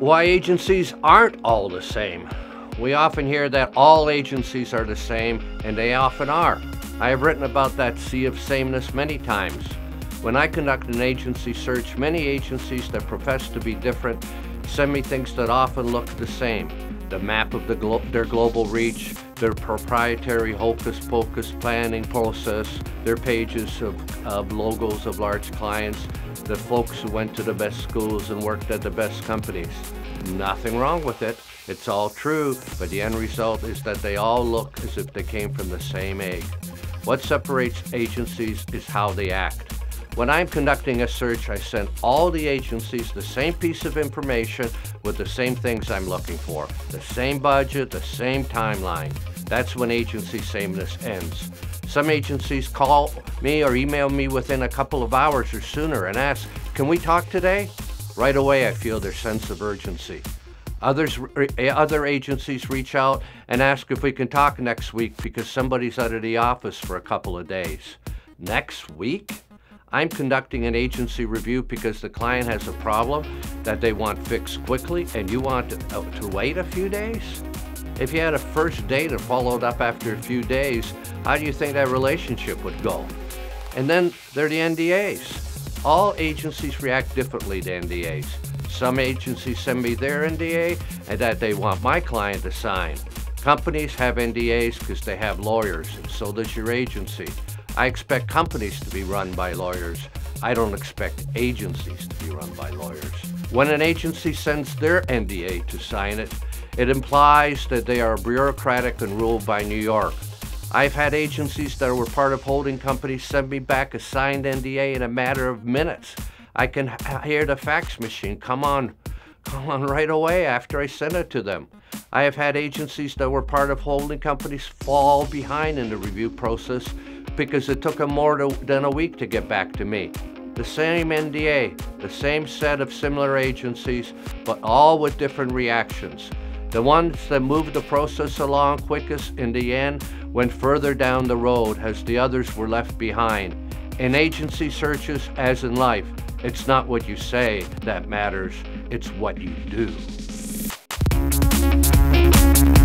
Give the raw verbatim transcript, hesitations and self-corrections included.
Why agencies aren't all the same. We often hear that all agencies are the same, and they often are. I have written about that sea of sameness many times. When I conduct an agency search, many agencies that profess to be different send me things that often look the same. The map of the glo- their global reach, their proprietary hocus-pocus planning process, their pages of, of logos of large clients, the folks who went to the best schools and worked at the best companies. Nothing wrong with it. It's all true, but the end result is that they all look as if they came from the same egg. What separates agencies is how they act. When I'm conducting a search, I send all the agencies the same piece of information with the same things I'm looking for, the same budget, the same timeline. That's when agency sameness ends. Some agencies call me or email me within a couple of hours or sooner and ask, "Can we talk today?" Right away, I feel their sense of urgency. Others, other agencies reach out and ask if we can talk next week because somebody's out of the office for a couple of days. Next week? I'm conducting an agency review because the client has a problem that they want fixed quickly, and you want to, uh, to wait a few days? If you had a first date and followed up after a few days, how do you think that relationship would go? And then there are the N D As. All agencies react differently to N D As. Some agencies send me their N D A and that they want my client to sign. Companies have N D As because they have lawyers, and so does your agency. I expect companies to be run by lawyers. I don't expect agencies to be run by lawyers. When an agency sends their N D A to sign it, it implies that they are bureaucratic and ruled by New York. I've had agencies that were part of holding companies send me back a signed N D A in a matter of minutes. I can hear the fax machine come on, come on right away after I send it to them. I have had agencies that were part of holding companies fall behind in the review process because it took them more to, than a week to get back to me. The same N D A, the same set of similar agencies, but all with different reactions. The ones that move the process along quickest in the end went further down the road as the others were left behind. In agency searches, as in life, it's not what you say that matters, it's what you do.